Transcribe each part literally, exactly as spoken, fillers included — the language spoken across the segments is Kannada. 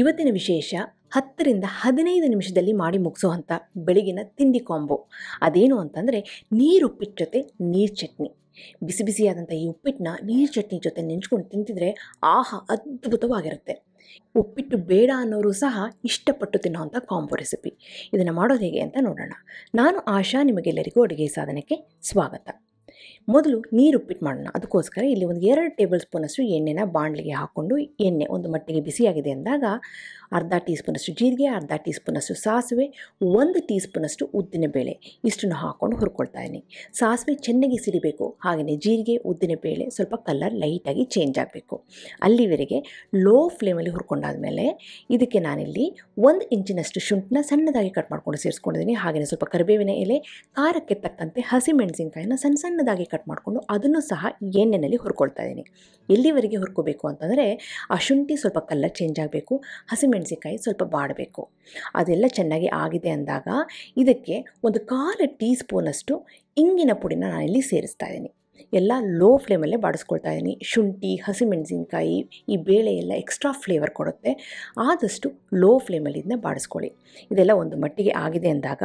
ಇವತ್ತಿನ ವಿಶೇಷ ಹತ್ತರಿಂದ ಹದಿನೈದು ನಿಮಿಷದಲ್ಲಿ ಮಾಡಿ ಮುಗಿಸುವಂತ ಬೆಳಗಿನ ತಿಂಡಿ ಕಾಂಬೋ ಅದೇನು ಅಂತಂದ್ರೆ ನೀರು ಉಪ್ಪಿಟ್ಟು ಜೊತೆ ನೀರು ಚಟ್ನಿ। ಬಿಸಿ ಬಿಸಿಯಾದಂತ ಈ ಉಪ್ಪಿಟ್ಟನ್ನ ನೀರು ಚಟ್ನಿ ಜೊತೆ ನೆಂಚ್ಕೊಂಡು ತಿಂತಿದ್ರೆ ಆಹಾ ಅದ್ಭುತವಾಗಿರುತ್ತೆ। ಉಪ್ಪಿಟ್ಟು ಬೇಡ ಅನ್ನೋರು ಸಹ ಇಷ್ಟಪಟ್ಟು ತಿನ್ನುವಂತ ಕಾಂಬೋ ರೆಸಿಪಿ। ಇದನ್ನ ಮಾಡೋದು ಹೇಗೆ ಅಂತ ನೋಡೋಣ। ನಾನು ಆಶಾ, ನಿಮಗೆಲ್ಲರಿಗೂ ಅಡುಗೆ ಸಾಧನಕ್ಕೆ ಸ್ವಾಗತ। ಮೊದಲು ನೀರು ಉಪ್ಪಿಟ್ಟು ಮಾಡೋಣ। ಅದಕ್ಕೋಸ್ಕರ ಇಲ್ಲಿ ಒಂದು ಎರಡು ಟೇಬಲ್ ಸ್ಪೂನಷ್ಟು ಎಣ್ಣೆನ ಬಾಣಲಿಗೆ ಹಾಕ್ಕೊಂಡು, ಎಣ್ಣೆ ಒಂದು ಮಟ್ಟಿಗೆ ಬಿಸಿಯಾಗಿದೆ ಅಂದಾಗ ಅರ್ಧ ಟೀ ಸ್ಪೂನಷ್ಟು ಜೀರಿಗೆ, ಅರ್ಧ ಟೀ ಸ್ಪೂನಷ್ಟು ಸಾಸಿವೆ, ಒಂದು ಟೀ ಸ್ಪೂನಷ್ಟು ಉದ್ದಿನಬೇಳೆ ಇಷ್ಟನ್ನು ಹಾಕ್ಕೊಂಡು ಹುರ್ಕೊಳ್ತಾ ಇದ್ದೀನಿ। ಸಾಸಿವೆ ಚೆನ್ನಾಗಿ ಸಿಡಿಬೇಕು, ಹಾಗೆಯೇ ಜೀರಿಗೆ ಉದ್ದಿನಬೇಳೆ ಸ್ವಲ್ಪ ಕಲರ್ ಲೈಟಾಗಿ ಚೇಂಜ್ ಆಗಬೇಕು। ಅಲ್ಲಿವರೆಗೆ ಲೋ ಫ್ಲೇಮಲ್ಲಿ ಹುರ್ಕೊಂಡಾದಮೇಲೆ ಇದಕ್ಕೆ ನಾನಿಲ್ಲಿ ಒಂದು ಇಂಚಿನಷ್ಟು ಶುಂಠಿನ ಸಣ್ಣದಾಗಿ ಕಟ್ ಮಾಡ್ಕೊಂಡು ಸೇರಿಸ್ಕೊಂಡಿದ್ದೀನಿ। ಹಾಗೆಯೇ ಸ್ವಲ್ಪ ಕರಿಬೇವಿನ ಎಲೆ, ಖಾರಕ್ಕೆ ತಕ್ಕಂತೆ ಹಸಿಮೆಣಸಿನಕಾಯಿನ ಸಣ್ಣ ಸಣ್ಣದಾಗಿ ಕಟ್ ಮಾಡಿಕೊಂಡು ಅದನ್ನು ಸಹ ಎಣ್ಣೆಯಲ್ಲಿ ಹುರ್ಕೊಳ್ತಾ ಇದ್ದೀನಿ। ಎಲ್ಲಿವರೆಗೆ ಹುರ್ಕೋಬೇಕು ಅಂತಂದರೆ ಆ ಶುಂಠಿ ಸ್ವಲ್ಪ ಕಲರ್ ಚೇಂಜ್ ಆಗಬೇಕು, ಹಸಿಮೆಣಸಿನಕಾಯಿ ಸ್ವಲ್ಪ ಬಾಡಬೇಕು। ಅದೆಲ್ಲ ಚೆನ್ನಾಗಿ ಆಗಿದೆ ಅಂದಾಗ ಇದಕ್ಕೆ ಒಂದು ಕಾಲು ಟೀ ಸ್ಪೂನಷ್ಟು ಇಂಗಿನ ಪುಡಿನ ನಾನಿಲ್ಲಿ ಸೇರಿಸ್ತಾ ಇದ್ದೀನಿ। ಎಲ್ಲ ಲೋ ಫ್ಲೇಮಲ್ಲೇ ಬಾಡಿಸ್ಕೊಳ್ತಾ ಇದ್ದೀನಿ। ಶುಂಠಿ, ಹಸಿಮೆಣಸಿನಕಾಯಿ ಈ ಬೇಳೆ ಎಲ್ಲ ಎಕ್ಸ್ಟ್ರಾ ಫ್ಲೇವರ್ ಕೊಡುತ್ತೆ, ಆದಷ್ಟು ಲೋ ಫ್ಲೇಮಲ್ಲಿ ಇದನ್ನ ಬಾಡಿಸ್ಕೊಳ್ಳಿ। ಇದೆಲ್ಲ ಒಂದು ಮಟ್ಟಿಗೆ ಆಗಿದೆ ಅಂದಾಗ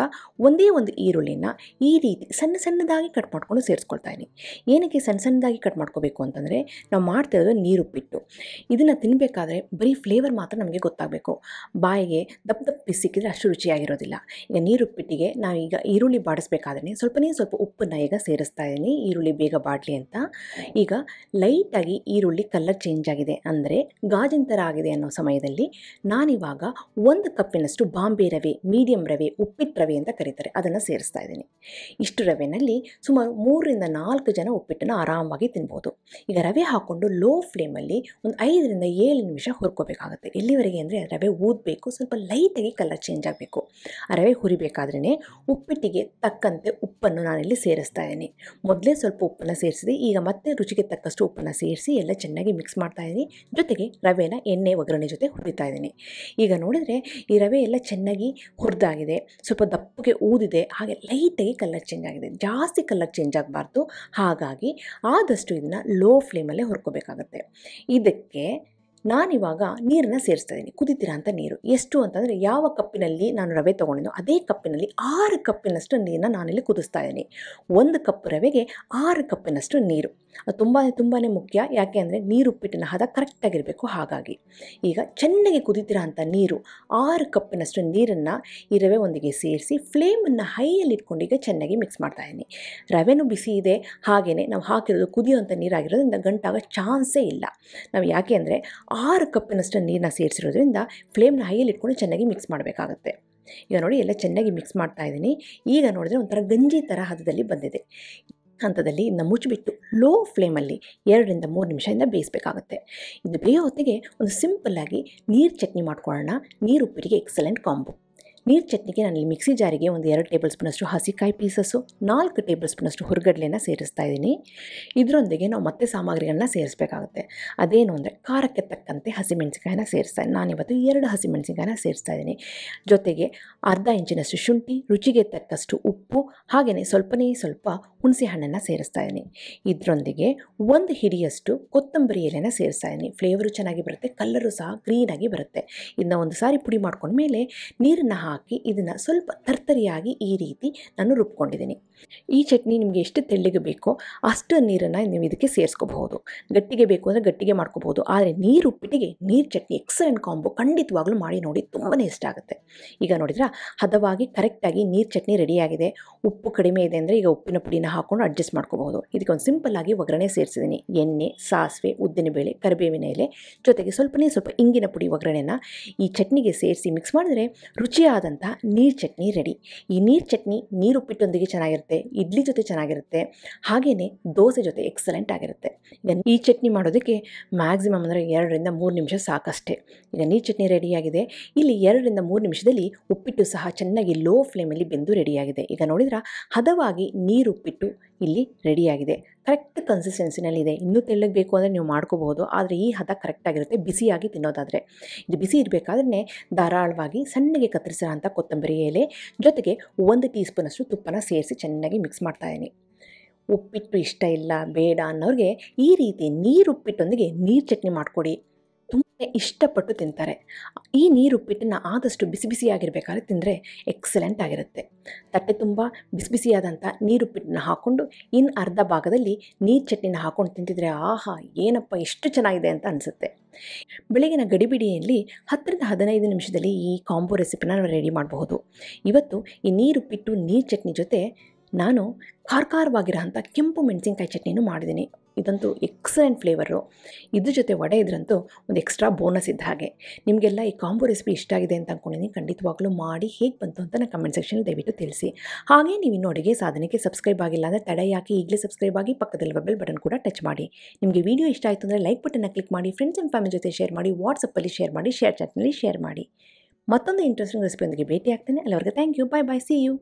ಒಂದೇ ಒಂದು ಈರುಳ್ಳಿನ ಈ ರೀತಿ ಸಣ್ಣ ಸಣ್ಣದಾಗಿ ಕಟ್ ಮಾಡ್ಕೊಂಡು ಸೇರಿಸ್ಕೊಳ್ತಾ ಇದ್ದೀನಿ। ಏನಕ್ಕೆ ಸಣ್ಣ ಸಣ್ಣದಾಗಿ ಕಟ್ ಮಾಡ್ಕೋಬೇಕು ಅಂತಂದರೆ ನಾವು ಮಾಡ್ತಾ ಇರೋದು ನೀರುಪ್ಪಿಟ್ಟು, ಇದನ್ನು ತಿನ್ನಬೇಕಾದ್ರೆ ಬರೀ ಫ್ಲೇವರ್ ಮಾತ್ರ ನಮಗೆ ಗೊತ್ತಾಗಬೇಕು, ಬಾಯಿಗೆ ದಪ್ಪ ದಪ್ಪ ಸಿಕ್ಕಿದ್ರೆ ಅಷ್ಟು ರುಚಿಯಾಗಿರೋದಿಲ್ಲ। ಈಗ ನೀರುಪ್ಪಿಟ್ಟಿಗೆ ನಾವೀಗ ಈರುಳ್ಳಿ ಬಾಡಿಸ್ಬೇಕಾದ್ರೆ ಸ್ವಲ್ಪನೇ ಸ್ವಲ್ಪ ಉಪ್ಪನ್ನು ಈಗ ಸೇರಿಸ್ತಾ ಇದ್ದೀನಿ, ಈರುಳ್ಳಿ ಬೇಗ ಬಾಟ್ಲಿ ಅಂತ। ಈಗ ಲೈಟಾಗಿ ಈರುಳ್ಳಿ ಕಲರ್ ಚೇಂಜ್ ಆಗಿದೆ ಅಂದರೆ ಗಾಜಿನ ಥರ ಆಗಿದೆ ಅನ್ನೋ ಸಮಯದಲ್ಲಿ ನಾನಿವಾಗ ಒಂದು ಕಪ್ಪಿನಷ್ಟು ಬಾಂಬೆ ರವೆ, ಮೀಡಿಯಮ್ ರವೆ, ಉಪ್ಪಿಟ್ಟು ರವೆ ಅಂತ ಕರೀತಾರೆ, ಅದನ್ನು ಸೇರಿಸ್ತಾ ಇದ್ದೀನಿ। ಇಷ್ಟು ರವೆನಲ್ಲಿ ಸುಮಾರು ಮೂರರಿಂದ ನಾಲ್ಕು ಜನ ಉಪ್ಪಿಟ್ಟನ್ನು ಆರಾಮಾಗಿ ತಿನ್ಬೋದು। ಈಗ ರವೆ ಹಾಕ್ಕೊಂಡು ಲೋ ಫ್ಲೇಮಲ್ಲಿ ಒಂದು ಐದರಿಂದ ಏಳು ನಿಮಿಷ ಹುರ್ಕೋಬೇಕಾಗುತ್ತೆ। ಎಲ್ಲಿವರೆಗೆ ಅಂದರೆ ರವೆ ಊದಬೇಕು, ಸ್ವಲ್ಪ ಲೈಟಾಗಿ ಕಲರ್ ಚೇಂಜ್ ಆಗಬೇಕು। ಆ ರವೆ ಹುರಿಬೇಕಾದ್ರೇ ಉಪ್ಪಿಟ್ಟಿಗೆ ತಕ್ಕಂತೆ ಉಪ್ಪನ್ನು ನಾನಿಲ್ಲಿ ಸೇರಿಸ್ತಾ ಇದ್ದೀನಿ। ಮೊದಲೇ ಸ್ವಲ್ಪ ಉಪ್ಪನ್ನು ಸೇರಿಸಿದೆ, ಈಗ ಮತ್ತೆ ರುಚಿಗೆ ತಕ್ಕಷ್ಟು ಉಪ್ಪನ್ನು ಸೇರಿಸಿ ಎಲ್ಲ ಚೆನ್ನಾಗಿ ಮಿಕ್ಸ್ ಮಾಡ್ತಾ ಇದ್ದೀನಿ। ಜೊತೆಗೆ ರವೆನ ಎಣ್ಣೆ ಒಗ್ಗರಣೆ ಜೊತೆ ಹುರಿತಾ ಇದ್ದೀನಿ। ಈಗ ನೋಡಿದರೆ ಈ ರವೆ ಎಲ್ಲ ಚೆನ್ನಾಗಿ ಹುರಿದಾಗಿದೆ, ಸ್ವಲ್ಪ ದಪ್ಪಗೆ ಊದಿದೆ, ಹಾಗೆ ಲೈಟಾಗಿ ಕಲರ್ ಚೇಂಜ್ ಆಗಿದೆ। ಜಾಸ್ತಿ ಕಲರ್ ಚೇಂಜ್ ಆಗಬಾರ್ದು, ಹಾಗಾಗಿ ಆದಷ್ಟು ಇದನ್ನು ಲೋ ಫ್ಲೇಮಲ್ಲೇ ಹುರ್ಕೋಬೇಕಾಗುತ್ತೆ। ಇದಕ್ಕೆ ನಾನಿವಾಗ ನೀರನ್ನು ಸೇರಿಸ್ತಾ ಇದ್ದೀನಿ, ಕುದಿತಿರೋ ಅಂಥ ನೀರು ಎಷ್ಟು ಅಂತಂದರೆ ಯಾವ ಕಪ್ಪಿನಲ್ಲಿ ನಾನು ರವೆ ತೊಗೊಂಡಿದ್ದೋ ಅದೇ ಕಪ್ಪಿನಲ್ಲಿ ಆರು ಕಪ್ಪಿನಷ್ಟು ನೀರನ್ನ ನಾನಿಲ್ಲಿ ಕುದಿಸ್ತಾ ಇದ್ದೀನಿ। ಒಂದು ಕಪ್ ರವೆಗೆ ಆರು ಕಪ್ಪಿನಷ್ಟು ನೀರು, ಅದು ತುಂಬ ತುಂಬಾ ಮುಖ್ಯ, ಯಾಕೆ ಅಂದರೆ ನೀರು ಉಪ್ಪಿಟ್ಟಿನ ಹದ ಕರೆಕ್ಟಾಗಿರಬೇಕು। ಹಾಗಾಗಿ ಈಗ ಚೆನ್ನಾಗಿ ಕುದಿತಿರೋ ಅಂಥ ನೀರು ಆರು ಕಪ್ಪಿನಷ್ಟು ನೀರನ್ನು ಈ ರವೆ ಒಂದಿಗೆ ಸೇರಿಸಿ ಫ್ಲೇಮನ್ನು ಹೈಯಲ್ಲಿ ಇಟ್ಕೊಂಡು ಈಗ ಚೆನ್ನಾಗಿ ಮಿಕ್ಸ್ ಮಾಡ್ತಾ ಇದ್ದೀನಿ। ರವೆನೂ ಬಿಸಿ ಇದೆ, ಹಾಗೆಯೇ ನಾವು ಹಾಕಿರೋದು ಕುದಿಯೋಂಥ ನೀರಾಗಿರೋದ್ರಿಂದ ಗಂಟಾಗೋ ಚಾನ್ಸೇ ಇಲ್ಲ। ನಾವು ಯಾಕೆ ಅಂದರೆ ಆರು ಕಪ್ಪಿನಷ್ಟು ನೀರನ್ನ ಸೇರಿಸಿರೋದ್ರಿಂದ ಫ್ಲೇಮ್ನ ಹೈಯಲ್ಲಿ ಇಟ್ಕೊಂಡು ಚೆನ್ನಾಗಿ ಮಿಕ್ಸ್ ಮಾಡಬೇಕಾಗುತ್ತೆ। ಈಗ ನೋಡಿ ಎಲ್ಲ ಚೆನ್ನಾಗಿ ಮಿಕ್ಸ್ ಮಾಡ್ತಾ ಇದ್ದೀನಿ। ಈಗ ನೋಡಿದರೆ ಒಂಥರ ಗಂಜಿ ಥರ ಹದದಲ್ಲಿ ಬಂದಿದೆ ಹಂತದಲ್ಲಿ ಇದನ್ನ ಮುಚ್ಚಿಬಿಟ್ಟು ಲೋ ಫ್ಲೇಮಲ್ಲಿ ಎರಡರಿಂದ ಮೂರು ನಿಮಿಷದಿಂದ ಬೇಯಿಸಬೇಕಾಗುತ್ತೆ। ಇದು ಬೇಯೋ ಹೊತ್ತಿಗೆ ಒಂದು ಸಿಂಪಲ್ಲಾಗಿ ನೀರು ಚಟ್ನಿ ಮಾಡ್ಕೊಳ್ಳೋಣ, ನೀರು ಉಪ್ಪಿಟ್ಟಿಗೆ ಎಕ್ಸಲೆಂಟ್ ಕಾಂಬೋ। ನೀರು ಚಟ್ನಿಗೆ ನಾನು ಇಲ್ಲಿ ಮಿಕ್ಸಿ ಜಾರಿಗೆ ಒಂದು ಎರಡು ಟೇಬಲ್ ಸ್ಪೂನಷ್ಟು ಹಸಿಕಾಯಿ ಪೀಸಸ್ಸು, ನಾಲ್ಕು ಟೇಬಲ್ ಸ್ಪೂನಷ್ಟು ಹುರ್ಗಡ್ಲೆನ ಸೇರಿಸ್ತಾ ಇದ್ದೀನಿ। ಇದರೊಂದಿಗೆ ನಾವು ಮತ್ತೆ ಸಾಮಗ್ರಿಗಳನ್ನ ಸೇರಿಸಬೇಕಾಗುತ್ತೆ, ಅದೇನು ಅಂದರೆ ಖಾರಕ್ಕೆ ತಕ್ಕಂತೆ ಹಸಿಮೆಣಸಿನಕಾಯಿನ ಸೇರಿಸ್ತಾ ಇದ್ದೀನಿ। ನಾನಿವತ್ತು ಎರಡು ಹಸಿಮೆಣಸಿನಕಾಯಿನ ಸೇರಿಸ್ತಾ ಇದ್ದೀನಿ, ಜೊತೆಗೆ ಅರ್ಧ ಇಂಚಿನಷ್ಟು ಶುಂಠಿ, ರುಚಿಗೆ ತಕ್ಕಷ್ಟು ಉಪ್ಪು, ಹಾಗೆಯೇ ಸ್ವಲ್ಪನೇ ಸ್ವಲ್ಪ ಹುಣಸೆ ಹಣ್ಣನ್ನು ಸೇರಿಸ್ತಾ ಇದ್ದೀನಿ। ಇದರೊಂದಿಗೆ ಒಂದು ಹಿಡಿಯಷ್ಟು ಕೊತ್ತಂಬರಿ ಎಲೆನ ಸೇರಿಸ್ತಾ ಇದ್ದೀನಿ, ಫ್ಲೇವರು ಚೆನ್ನಾಗಿ ಬರುತ್ತೆ, ಕಲ್ಲರು ಸಹ ಗ್ರೀನಾಗಿ ಬರುತ್ತೆ। ಇದನ್ನ ಒಂದು ಸಾರಿ ಪುಡಿ ಮಾಡ್ಕೊಂಡ್ಮೇಲೆ ನೀರನ್ನು ಹಾಕಿ ಇದನ್ನು ಸ್ವಲ್ಪ ತರ್ತರಿಯಾಗಿ ಈ ರೀತಿ ನಾನು ರುಬ್ಕೊಂಡಿದ್ದೀನಿ। ಈ ಚಟ್ನಿ ನಿಮಗೆ ಎಷ್ಟು ತೆಳ್ಳಗೆ ಬೇಕೋ ಅಷ್ಟು ನೀರನ್ನು ನೀವು ಇದಕ್ಕೆ ಸೇರಿಸ್ಕೋಬಹುದು, ಗಟ್ಟಿಗೆ ಬೇಕು ಅಂದರೆ ಗಟ್ಟಿಗೆ ಮಾಡ್ಕೋಬಹುದು। ಆದರೆ ನೀರು ಉಪ್ಪಿಟ್ಟಿಗೆ ನೀರು ಚಟ್ನಿ ಎಕ್ಸಲೆಂಟ್ ಕಾಂಬೋ, ಖಂಡಿತವಾಗ್ಲೂ ಮಾಡಿ ನೋಡಿ, ತುಂಬಾ ಇಷ್ಟ ಆಗುತ್ತೆ। ಈಗ ನೋಡಿದ್ರೆ ಹದವಾಗಿ ಕರೆಕ್ಟಾಗಿ ನೀರು ಚಟ್ನಿ ರೆಡಿಯಾಗಿದೆ। ಉಪ್ಪು ಕಡಿಮೆ ಇದೆ ಅಂದರೆ ಈಗ ಉಪ್ಪಿನ ಪುಡಿನ ಹಾಕ್ಕೊಂಡು ಅಡ್ಜಸ್ಟ್ ಮಾಡ್ಕೋಬಹುದು। ಇದಕ್ಕೆ ಒಂದು ಸಿಂಪಲ್ ಆಗಿ ಒಗ್ಗರಣೆ ಸೇರಿಸಿದ್ದೀನಿ, ಎಣ್ಣೆ, ಸಾಸಿವೆ, ಉದ್ದಿನಬೇಳೆ, ಕರಿಬೇವಿನ ಎಲೆ, ಜೊತೆಗೆ ಸ್ವಲ್ಪನೇ ಸ್ವಲ್ಪ ಇಂಗಿನ ಪುಡಿ ಒಗ್ಗರಣೆನ ಈ ಚಟ್ನಿಗೆ ಸೇರಿಸಿ ಮಿಕ್ಸ್ ಮಾಡಿದ್ರೆ ರುಚಿಯ ಆದಂತಹ ನೀರು ಚಟ್ನಿ ರೆಡಿ। ಈ ನೀರು ಚಟ್ನಿ ನೀರು ಉಪ್ಪಿಟ್ಟೊಂದಿಗೆ ಚೆನ್ನಾಗಿರುತ್ತೆ, ಇಡ್ಲಿ ಜೊತೆ ಚೆನ್ನಾಗಿರುತ್ತೆ, ಹಾಗೆಯೇ ದೋಸೆ ಜೊತೆ ಎಕ್ಸಲೆಂಟ್ ಆಗಿರುತ್ತೆ। ಈ ಚಟ್ನಿ ಮಾಡೋದಕ್ಕೆ ಮ್ಯಾಕ್ಸಿಮಮ್ ಅಂದರೆ ಎರಡರಿಂದ ಮೂರು ನಿಮಿಷ ಸಾಕಷ್ಟೇ। ಈಗ ನೀರು ಚಟ್ನಿ ರೆಡಿಯಾಗಿದೆ। ಇಲ್ಲಿ ಎರಡರಿಂದ ಮೂರು ನಿಮಿಷದಲ್ಲಿ ಉಪ್ಪಿಟ್ಟು ಸಹ ಚೆನ್ನಾಗಿ ಲೋ ಫ್ಲೇಮಲ್ಲಿ ಬೆಂದು ರೆಡಿಯಾಗಿದೆ। ಈಗ ನೋಡಿದ್ರೆ ಹದವಾಗಿ ನೀರು ಉಪ್ಪಿಟ್ಟು ಇಲ್ಲಿ ರೆಡಿಯಾಗಿದೆ, ಕರೆಕ್ಟ್ ಕನ್ಸಿಸ್ಟೆನ್ಸಿನಲ್ಲಿದೆ। ಇನ್ನೂ ತೆಳ್ಳಗೆ ಬೇಕು ಅಂದರೆ ನೀವು ಮಾಡ್ಕೋಬಹುದು, ಆದರೆ ಈ ಹದ ಕರೆಕ್ಟಾಗಿರುತ್ತೆ ಬಿಸಿಯಾಗಿ ತಿನ್ನೋದಾದರೆ। ಇದು ಬಿಸಿ ಇರಬೇಕಾದ್ರೆ ಧಾರಾಳವಾಗಿ ಸಣ್ಣಗೆ ಕತ್ತರಿಸಿರೋ ಅಂಥ ಕೊತ್ತಂಬರಿ ಎಲೆ ಜೊತೆಗೆ ಒಂದು ಟೀ ಸ್ಪೂನಷ್ಟು ತುಪ್ಪನ ಸೇರಿಸಿ ಚೆನ್ನಾಗಿ ಮಿಕ್ಸ್ ಮಾಡ್ತಾ ಇದ್ದೀನಿ। ಉಪ್ಪಿಟ್ಟು ಇಷ್ಟ ಇಲ್ಲ ಬೇಡ ಅನ್ನೋರಿಗೆ ಈ ರೀತಿ ನೀರು ಉಪ್ಪಿಟ್ಟೊಂದಿಗೆ ನೀರು ಚಟ್ನಿ ಮಾಡಿಕೊಡಿ, ತುಂಬ ಇಷ್ಟಪಟ್ಟು ತಿಂತಾರೆ. ಈ ನೀರುಪ್ಪಿಟ್ಟನ್ನು ಆದಷ್ಟು ಬಿಸಿ ಬಿಸಿಯಾಗಿರಬೇಕಾದ್ರೆ ತಿಂದರೆ ಎಕ್ಸಲೆಂಟ್ ಆಗಿರುತ್ತೆ. ತಟ್ಟೆ ತುಂಬ ಬಿಸಿ ಬಿಸಿಯಾದಂಥ ನೀರುಪ್ಪಿಟ್ಟನ್ನು ಹಾಕ್ಕೊಂಡು ಇನ್ನು ಅರ್ಧ ಭಾಗದಲ್ಲಿ ನೀರು ಚಟ್ನಿನ ಹಾಕ್ಕೊಂಡು ತಿಂತಿದ್ರೆ ಆಹಾ ಏನಪ್ಪ ಎಷ್ಟು ಚೆನ್ನಾಗಿದೆ ಅಂತ ಅನಿಸುತ್ತೆ. ಬೆಳಗಿನ ಗಡಿಬಿಡಿಯಲ್ಲಿ ಹತ್ತರಿಂದ ಹದಿನೈದು ನಿಮಿಷದಲ್ಲಿ ಈ ಕಾಂಬೋ ರೆಸಿಪಿನ ನಾವು ರೆಡಿ ಮಾಡಬಹುದು. ಇವತ್ತು ಈ ನೀರುಪ್ಪಿಟ್ಟು ನೀರು ಚಟ್ನಿ ಜೊತೆ ನಾನು ಖಾರ ಖಾರವಾಗಿರೋಂಥ ಕೆಂಪು ಮೆಣಸಿನಕಾಯಿ ಚಟ್ನಿನೂ ಮಾಡಿದ್ದೀನಿ. ಇದಂತೂ ಎಕ್ಸಲೆಂಟ್ ಫ್ಲೇವರು. ಇದ್ರ ಜೊತೆ ವಡೆ ಇದ್ರಂತೂ ಒಂದು ಎಕ್ಸ್ಟ್ರಾ ಬೋನಸ್ ಇದ್ದ ಹಾಗೆ. ನಿಮಗೆಲ್ಲ ಈ ಕಾಂಬೋ ರೆಸಿಪಿ ಇಷ್ಟ ಆಗಿದೆ ಅಂತ ಅಂದ್ಕೊಂಡಿದ್ದೀನಿ. ಖಂಡಿತವಾಗಲೂ ಮಾಡಿ ಹೇಗೆ ಬಂತು ಅಂತ ನಾನು ಕಮೆಂಟ್ ಸೆಕ್ಷನಲ್ಲಿ ದಯವಿಟ್ಟು ತಿಳಿಸಿ. ಹಾಗೆ ನೀವು ಇನ್ನೂ ಅಡುಗೆ ಸಾಧನೆಗೆ ಸಬ್ಸ್ಕ್ರೈಬ್ ಆಗಿಲ್ಲ ಅಂದರೆ ತಡೆ ಯಾಕೆ ಈಗಲೇ ಸಬ್ಸ್ಕ್ರೈಬ್ ಆಗಿ ಪಕ್ಕದಲ್ಲಿ ಬೆಲ್ ಬಟನ್ ಕೂಡ ಟಚ್ ಮಾಡಿ. ನಿಮಗೆ ವಿಡಿಯೋ ಇಷ್ಟ ಆಯಿತು ಅಂದರೆ ಲೈಕ್ ಬಟನ್ನ ಕ್ಲಿಕ್ ಮಾಡಿ, ಫ್ರೆಂಡ್ಸ್ ಆ್ಯಂಡ್ ಫ್ಯಾಮಿಲಿ ಜೊತೆ ಶೇರ್ ಮಾಡಿ, ವಾಟ್ಸಪ್ಪಲ್ಲಿ ಶೇರ್ ಮಾಡಿ, ಶೇರ್ ಚಾಟ್ನಲ್ಲಿ ಶೇರ್ ಮಾಡಿ. ಮತ್ತೊಂದು ಇಂಟ್ರೆಸ್ಟಿಂಗ್ ರೆಸಿಪಿಯೊಂದಿಗೆ ಭೇಟಿ ಆಗ್ತೇನೆ. ಅಲ್ಲಿವರೆಗೆ thank you, bye bye, see you.